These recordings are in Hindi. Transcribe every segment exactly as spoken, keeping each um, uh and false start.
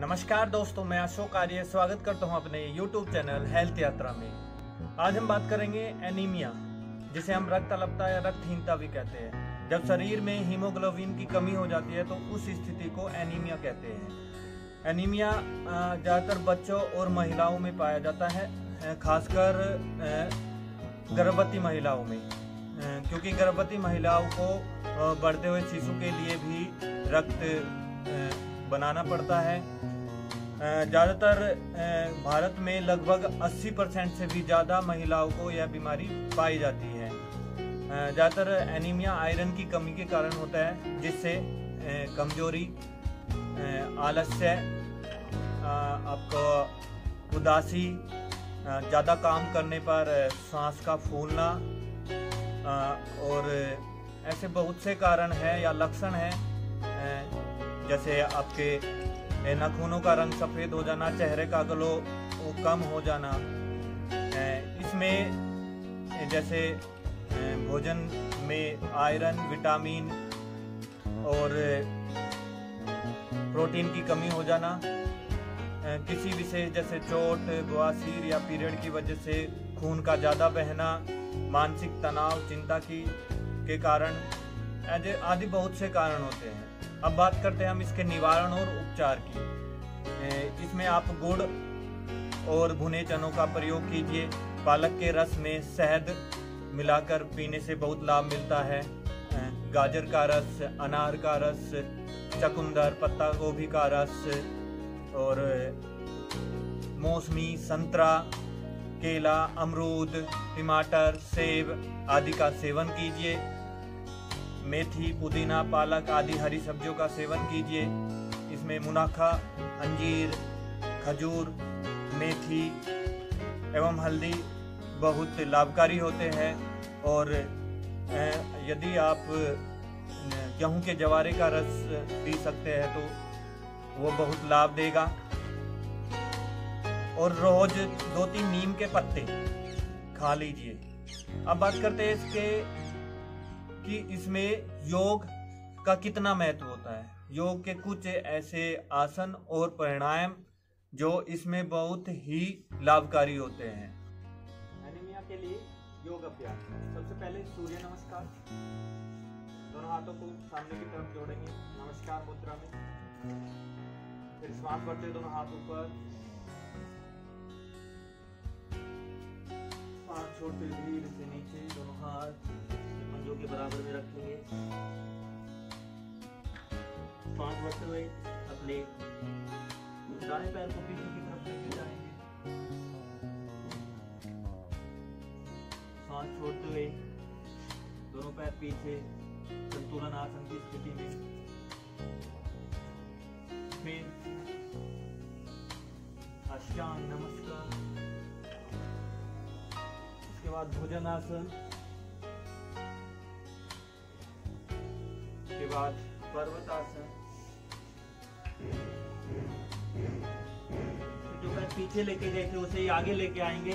नमस्कार दोस्तों, मैं अशोक आर्य स्वागत करता हूं अपने यूट्यूब चैनल हेल्थ यात्रा में। आज हम बात करेंगे एनीमिया, जिसे हम रक्तल्पता या रक्तहीनता भी कहते हैं। जब शरीर में हीमोग्लोबिन की कमी हो जाती है तो उस स्थिति को एनीमिया कहते हैं। एनीमिया ज़्यादातर बच्चों और महिलाओं में पाया जाता है, खासकर गर्भवती महिलाओं में, क्योंकि गर्भवती महिलाओं को बढ़ते हुए शिशु के लिए भी रक्त बनाना पड़ता है। ज़्यादातर भारत में लगभग अस्सी परसेंट से भी ज़्यादा महिलाओं को यह बीमारी पाई जाती है। ज़्यादातर एनीमिया आयरन की कमी के कारण होता है, जिससे कमजोरी, आलस्य, आपको उदासी, ज़्यादा काम करने पर सांस का फूलना और ऐसे बहुत से कारण हैं या लक्षण हैं, जैसे आपके नाखूनों का रंग सफ़ेद हो जाना, चेहरे का ग्लो कम हो जाना। इसमें जैसे भोजन में आयरन, विटामिन और प्रोटीन की कमी हो जाना, किसी विशेष जैसे चोट, बवासीर या पीरियड की वजह से खून का ज़्यादा बहना, मानसिक तनाव, चिंता की के कारण आदि बहुत से कारण होते हैं। अब बात करते हैं हम इसके निवारण और उपचार की। इसमें आप गुड़ और भुने चनों का प्रयोग कीजिए। पालक के रस में शहद मिलाकर पीने से बहुत लाभ मिलता है। गाजर का रस, अनार का रस, चकुंदर, पत्ता गोभी का रस और मौसमी, संतरा, केला, अमरूद, टमाटर, सेब आदि का सेवन कीजिए। मेथी, पुदीना, पालक आदि हरी सब्जियों का सेवन कीजिए। इसमें मुनाखा, अंजीर, खजूर, मेथी एवं हल्दी बहुत लाभकारी होते हैं। और यदि आप गेहूं के जवारे का रस पी सकते हैं तो वो बहुत लाभ देगा। और रोज दो तीन नीम के पत्ते खा लीजिए। अब बात करते हैं इसके कि इसमें योग का कितना महत्व होता है। योग के कुछ ऐसे आसन और प्राणायाम जो इसमें बहुत ही लाभकारी होते हैं। एनीमिया के लिए योग अभ्यास, सबसे पहले सूर्य नमस्कार। दोनों हाथों को सामने की तरफ जोड़ेंगे नमस्कार मुद्रा में, फिर श्वास भरते दोनों हाथ ऊपर, सांस छोड़ते धीरे से नीचे, दोनों हाथ के बराबर में रखेंगे। सांस भरते हुए अपने दाएं पैर को पीछे की तरफ लेके जाएंगे। सांस छोड़ते हुए दोनों पैर पीछे, संतुलन आसन की स्थिति में। फिर अष्टांग नमस्कार, उसके बाद भोजन आसन, के बाद पर्वतासन। जो पैर पीछे लेके गए थे उसे ही आगे लेके आएंगे।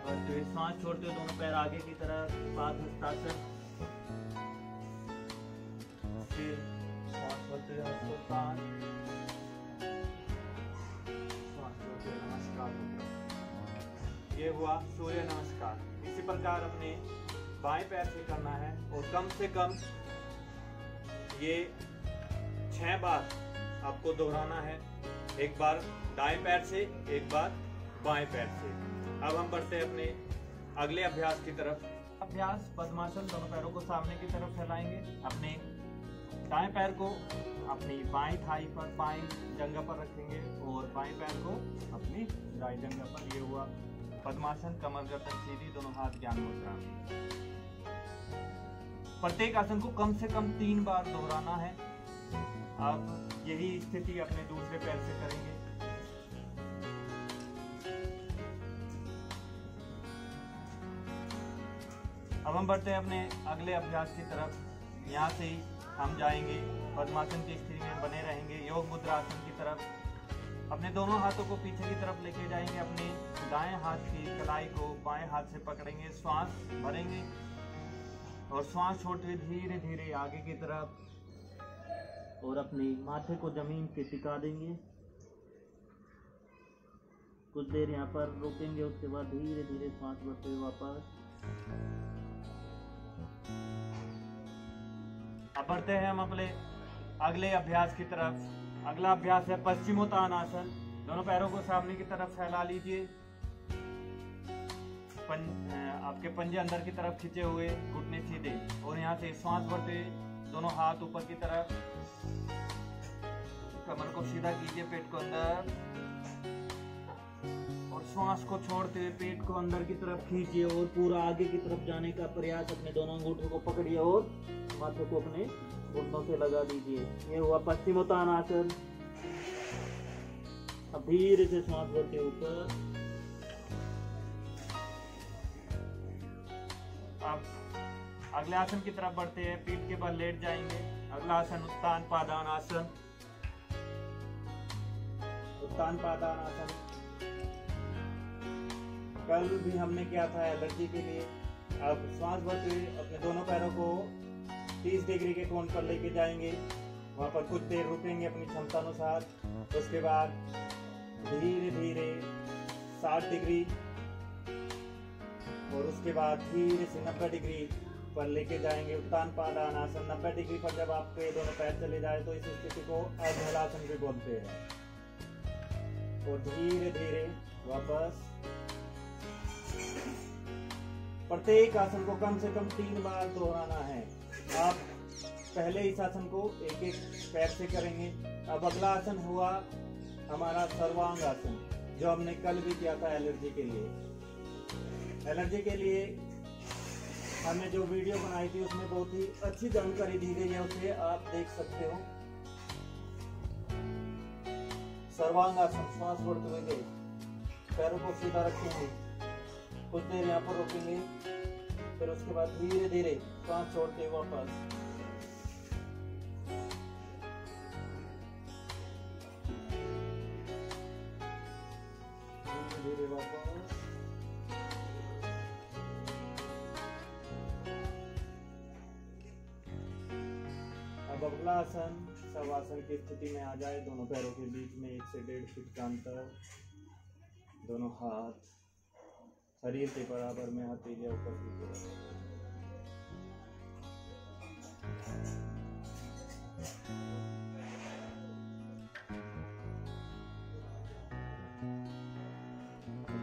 सांस छोड़ते दोनों पैर आगे की तरफ, बाद भस्त्रिका। फिर सांस छोड़ते अनुलोम विलोम नमस्कार। ये हुआ सूर्य नमस्कार। इसी प्रकार अपने बाएं पैर से करना है और कम से कम ये छह बार आपको दोहराना है। एक बार दाएं पैर से, एक बार बाएं पैर से। अब हम बढ़ते हैं अपने अगले अभ्यास की तरफ। अभ्यास पद्मासन, दोनों पैरों को सामने की तरफ फैलाएंगे। अपने दाएं पैर को अपनी बाएं थाई पर, बाएं जंघा पर रखेंगे और बाएं पैर को अपनी दाएं जंघा पर। ये हुआ पद्मासन, कमर गर्दन सीधी, दोनों हाथ ज्ञान मुद्रा में। प्रत्येक आसन को कम से कम तीन बार दोहराना है। अब यही स्थिति अपने दूसरे पैर से करेंगे। अब हम बढ़ते हैं अपने अगले अभ्यास की तरफ। यहाँ से ही हम जाएंगे पद्मासन की स्थिति में बने रहेंगे, योग मुद्रा आसन की तरफ। अपने दोनों हाथों को पीछे की तरफ लेके जाएंगे। अपने दाएं हाथ की कलाई को बाएं हाथ से पकड़ेंगे, श्वास भरेंगे और श्वास छोड़ते धीरे धीरे आगे की तरफ। और अपने माथे को जमीन पे टिका देंगे। कुछ देर यहाँ पर रोकेंगे, उसके बाद धीरे धीरे सांस भरते हुए वापस बढ़ते हैं। हम अपने अगले अभ्यास की तरफ। अगला अभ्यास है पश्चिमोत्तानासन। दोनों पैरों को सामने की तरफ फैला लीजिए, आपके पंजे अंदर की तरफ खींचे हुए, घुटने सीधे, और यहाँ से सांस भरते दोनों हाथ ऊपर की तरफ, कमर को सीधा कीजिए, पेट को अंदर, और सांस को छोड़ते हुए पेट को अंदर की तरफ खींचिए और पूरा आगे की तरफ जाने का प्रयास। अपने दोनों घुटनों को पकड़िए और माथे को अपने घुटनों से लगा दीजिए। ये हुआ पश्चिमोत्तानासन। अब धीरे से सांस भरते ऊपर, अगले आसन की तरफ बढ़ते हैं। पीठ के बल लेट जाएंगे। अगला आसन उत्तानपाद आसन। उत्तानपाद आसन कल भी हमने किया था एलर्जी के लिए। अब सांस भरते हुए अपने दोनों पैरों को तीस डिग्री के कोण पर लेके जाएंगे। वहां पर कुछ देर रुकेंगे अपनी क्षमता अनुसार। उसके बाद धीरे धीरे साठ डिग्री, और उसके बाद धीरे से नब्बे डिग्री पर लेके जाएंगे उत्तानपाद आसन। नब्बे डिग्री पर जब आपके दोनों पैर चले जाए तो इस स्थिति को अर्धहलासन भी बोलते हैं। और धीरे धीरे वापस। प्रत्येक आसन को कम से कम तीन बार दोहराना है। आप पहले इस आसन को एक एक पैर से करेंगे। अब अगला आसन हुआ हमारा सर्वांग आसन, जो हमने कल भी किया था एलर्जी के लिए। एलर्जी के लिए हमने जो वीडियो बनाई थी उसमें बहुत ही अच्छी जानकारी दी गई है, उसे आप देख सकते हो। सर्वांग आसन, सांस छोड़ते हुए पैरों को सीधा रखेंगे, कुछ देर यहाँ पर रोकेंगे, फिर उसके बाद धीरे धीरे सांस छोड़ते हुए वापस। अगला आसन सवासन की स्थिति में आ जाए। दोनों पैरों के बीच में एक से डेढ़ फीट का अंतर, दोनों हाथ शरीर के बराबर में, हथेलियां ऊपर की तरफ।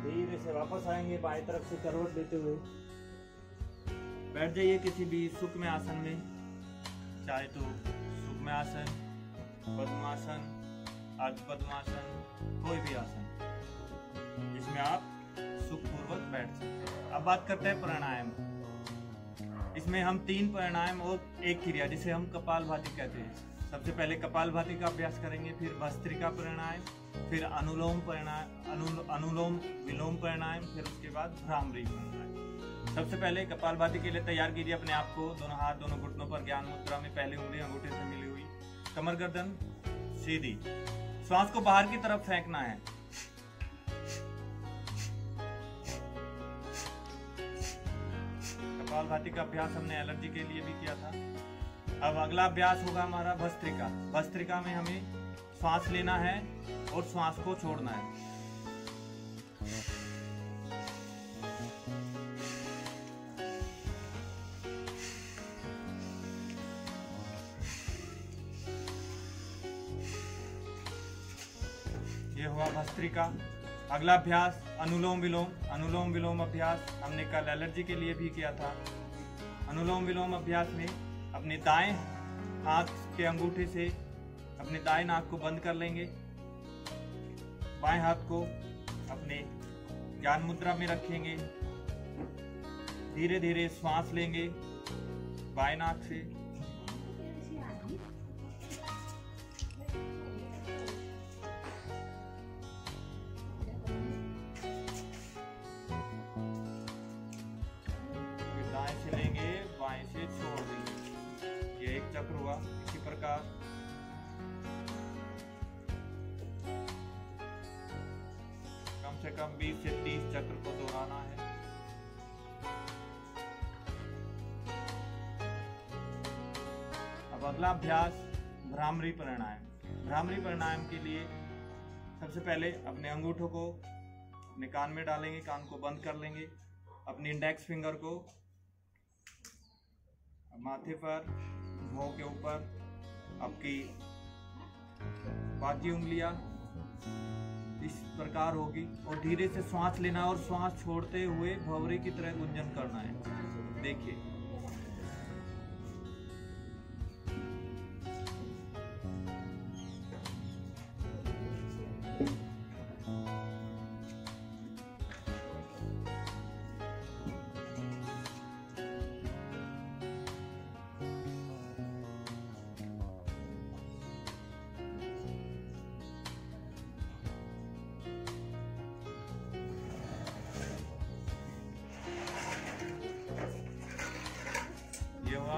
धीरे से वापस आएंगे, बाएं तरफ से करवट देते हुए बैठ जाइए किसी भी सुक्ष्म आसन में, चाहे तो सूक्ष्म आसन, पद्मासन, अर्ध पद्मासन, कोई भी आसन जिसमें आप सुखपूर्वक बैठ सकते हैं। अब बात करते हैं प्राणायाम। इसमें हम तीन प्राणायाम और एक क्रिया, जिसे हम कपालभाति कहते हैं। सबसे पहले कपालभाति का अभ्यास करेंगे, फिर भस्त्रिका प्राणायाम, फिर अनुलोम प्राणायाम अनुलोम विलोम प्राणायाम, फिर उसके बाद भ्रामरी प्राणायाम। सबसे पहले कपालभाति के लिए तैयार कीजिए अपने आप को। दोनों हाथ दोनों घुटनों पर, ज्ञान मुद्रा में, पहले उंगली अंगूठे से मिली हुई, कमर गर्दन सीधी। श्वास को बाहर की तरफ फेंकना है। कपालभाति का अभ्यास हमने एलर्जी के लिए भी किया था। अब अगला अभ्यास होगा हमारा भस्त्रिका। भस्त्रिका में हमें श्वास लेना है और श्वास को छोड़ना है। भस्त्रिका। अगला अभ्यास अनुलोम विलोम। अनुलोम विलोम अभ्यास हमने कल एलर्जी के लिए भी किया था। अनुलोम विलोम अभ्यास में अपने दाएं हाथ के अंगूठे से अपने दाएं नाक को बंद कर लेंगे, बाएं हाथ को अपने ज्ञान मुद्रा में रखेंगे, धीरे धीरे श्वास लेंगे बाएं नाक से, से कम बीस से तीस चक्र को दोहराना है। अब अगला अभ्यास भ्रामरी प्राणायाम। भ्रामरी प्राणायाम के लिए सबसे पहले अपने अंगूठों को अपने कान में डालेंगे, कान को बंद कर लेंगे, अपनी इंडेक्स फिंगर को माथे पर, भौं के ऊपर, आपकी बाकी उंगलियां इस प्रकार होगी और धीरे से सांस लेना और सांस छोड़ते हुए भंवरे की तरह गुंजन करना है। देखिए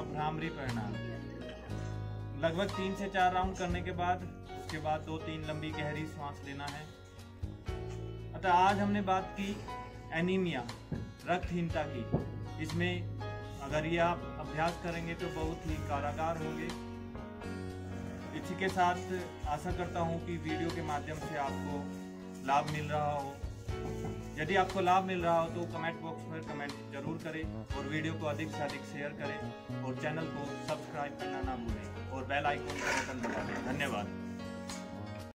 भ्रामरी प्राणायाम लगभग तीन से चार राउंड करने के बाद उसके बाद दो तीन लंबी गहरी सांस लेना है। अतः आज हमने बात की एनीमिया, रक्तहीनता की। इसमें अगर ये आप अभ्यास करेंगे तो बहुत ही कारगर होंगे। इसी के साथ आशा करता हूँ कि वीडियो के माध्यम से आपको लाभ मिल रहा हो। यदि आपको लाभ मिल रहा हो तो कमेंट बॉक्स पर कमेंट जरूर करें और वीडियो को अधिक से अधिक शेयर करें और चैनल को सब्सक्राइब करना ना भूलें और बेल आइकन का बटन दबाएं। धन्यवाद।